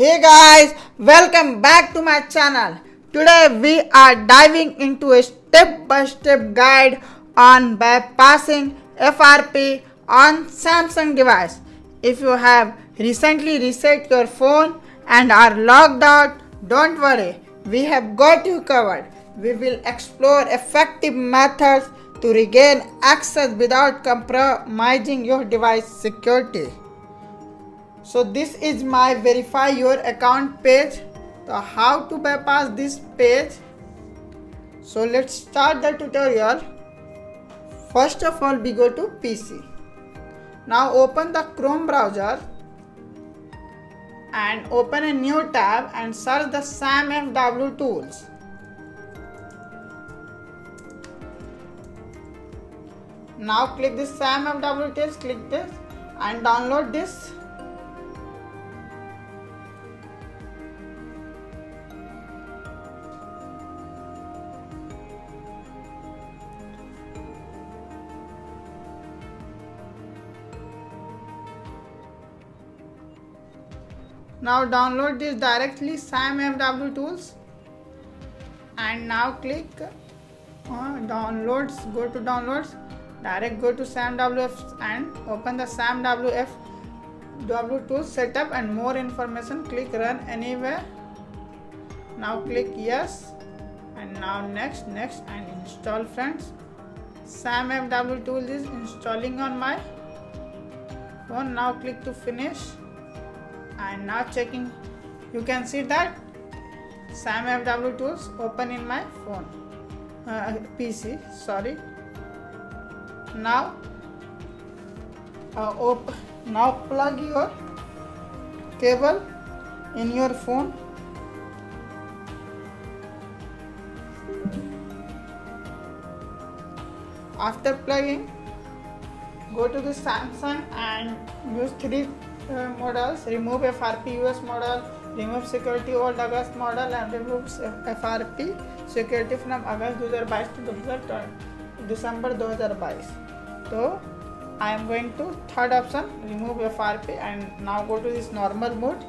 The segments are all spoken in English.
Hey guys, welcome back to my channel. Today we are diving into a step-by-step guide on bypassing FRP on Samsung device. If you have recently reset your phone and are logged out, don't worry, we have got you covered. We will explore effective methods to regain access without compromising your device security. So this is my verify your account page. So how to bypass this page? So let's start the tutorial. First of all, we go to PC. Now open the Chrome browser and open a new tab and search the SAMFW tools. Now click this SAMFW tools, click this and download this. Now download this directly, SAMFW tools, and now click downloads, go to downloads, direct go to SAMFW and open the SAMFW tools setup and more information, click run anywhere. Now click yes and now next and install. Friends, SAMFW tools is installing on my phone. Now click to finish. And now checking, you can see that SAMFW tools open in my phone, PC, sorry. Now, now plug your cable in your phone. After plugging, go to the Samsung and use three models, remove FRP US model, remove security old August model and remove FRP security from August 2022 to December 2022. So I am going to third option, remove FRP, and now go to this normal mode.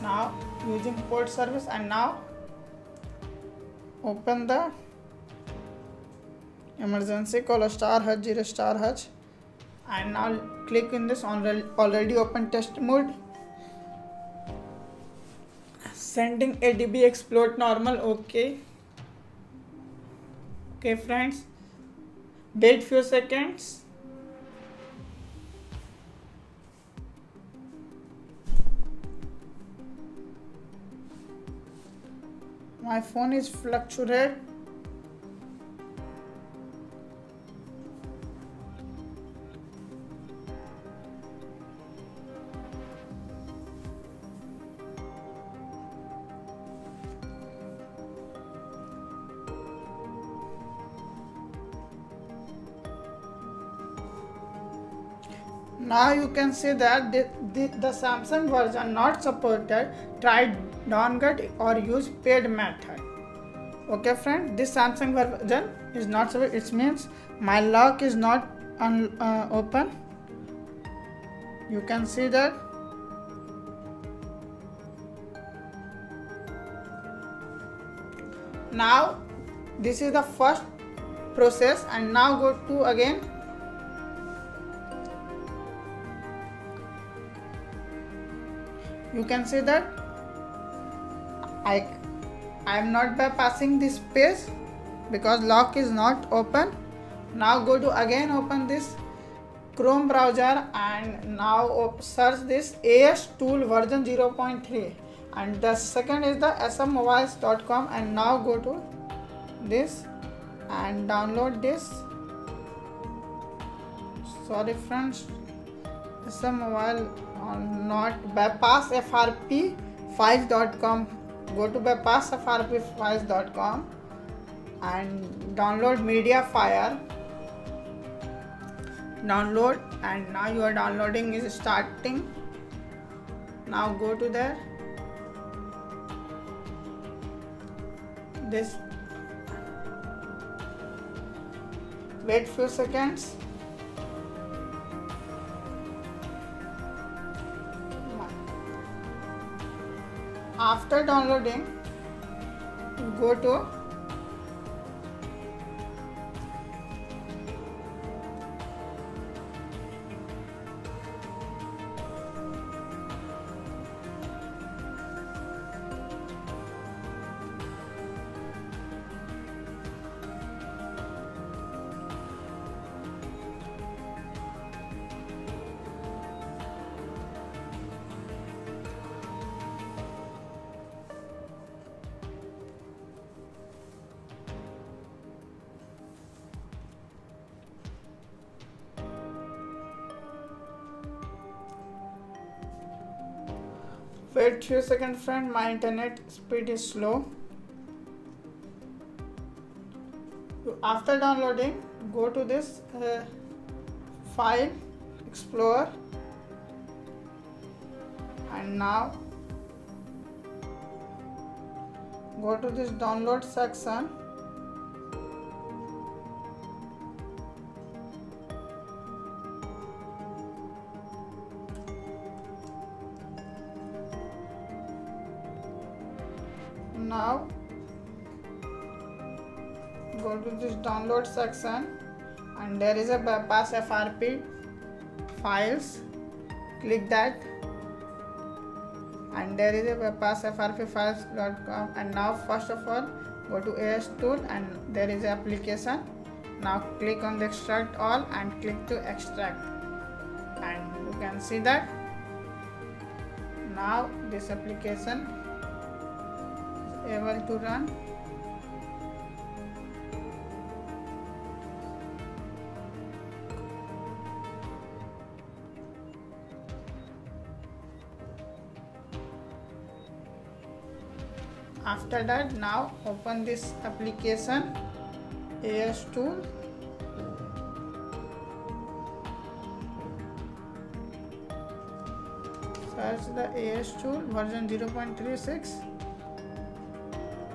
Now using port service and now open the emergency call **0**H and now click in this already open test mode. Sending ADB exploit normal, okay friends, wait few seconds. My phone is fluctuated. Now you can see that the Samsung version not supported, try downgrade or use paid method. Okay friend, this Samsung version is not supported, it means my lock is not open. You can see that. Now this is the first process and now go to again. You can see that I am not bypassing this page because lock is not open. Now go to again open this Chrome browser and now search this AS Tool version 0.3 and the second is the smmobiles.com and now go to this and download this. Sorry friends, bypassfrpfiles.com, go to bypassfrpfiles.com and download MediaFire, download, and now your downloading is starting. Now go to there, this, wait few seconds. After downloading, go to wait few seconds friend, my internet speed is slow. After downloading, go to this file explorer and now go to this download section. Now go to this download section and there is a bypass FRP files. Click that and there is a bypassfrpfiles.com, and now first of all go to AS Tool and there is application. Now click on the extract all and click to extract and you can see that now this application able to run. After that, now open this application AS Tool. Search the AS Tool version 0.36.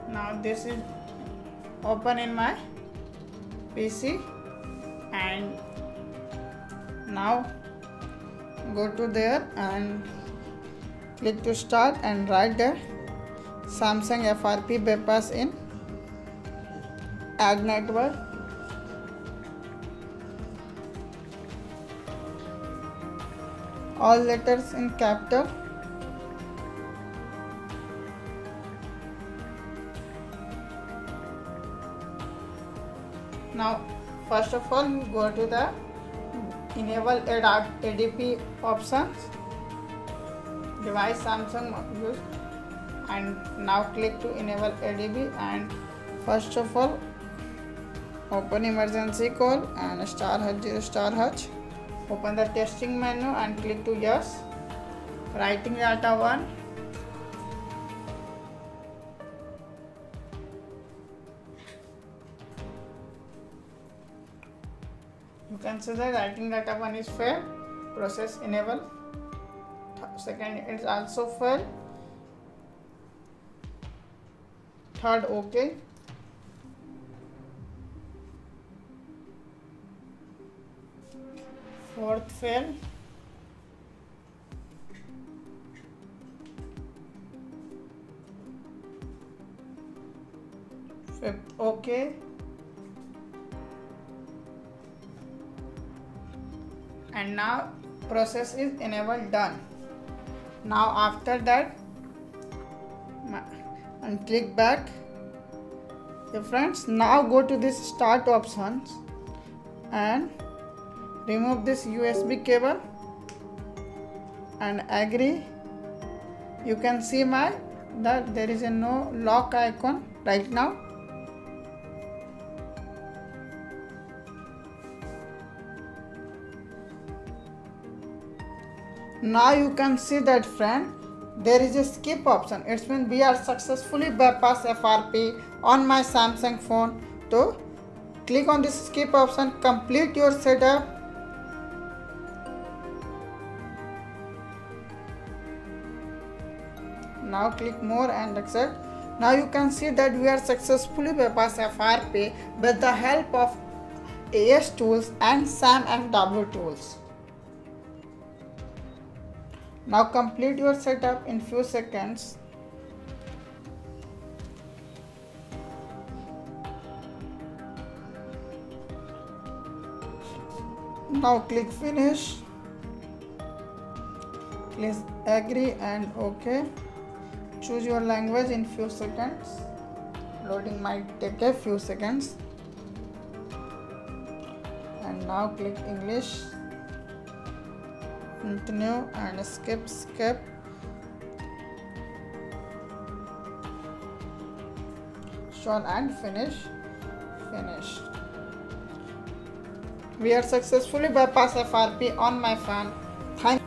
Now this is open in my PC and now go to there and click to start and write the Samsung FRP bypass in Ad Network. All letters in capital. Now first of all go to the enable ADB options, device Samsung use, and now click to enable ADB and first of all open emergency call and **0**, open the testing menu and click to yes, writing data 1. You can see that writing data 1 is failed, process enable, second it's also failed, third OK. Fourth fail. Fifth OK. And now process is enabled done. Now after that and click back. Okay friends, now go to this start options and remove this USB cable and agree. You can see that there is a no lock icon right now. Now you can see that friend, there is a skip option. It means we are successfully bypassed FRP on my Samsung phone. So click on this skip option, complete your setup. Now click more and accept. Now you can see that we are successfully bypassed FRP with the help of AS Tools and SAMFW tools. Now complete your setup in few seconds. Now click finish, please agree and OK. Choose your language in few seconds. Loading might take a few seconds. And now click English. Continue and skip, skip. Show and finish, finish. We are successfully bypassed FRP on my fan. Thank you.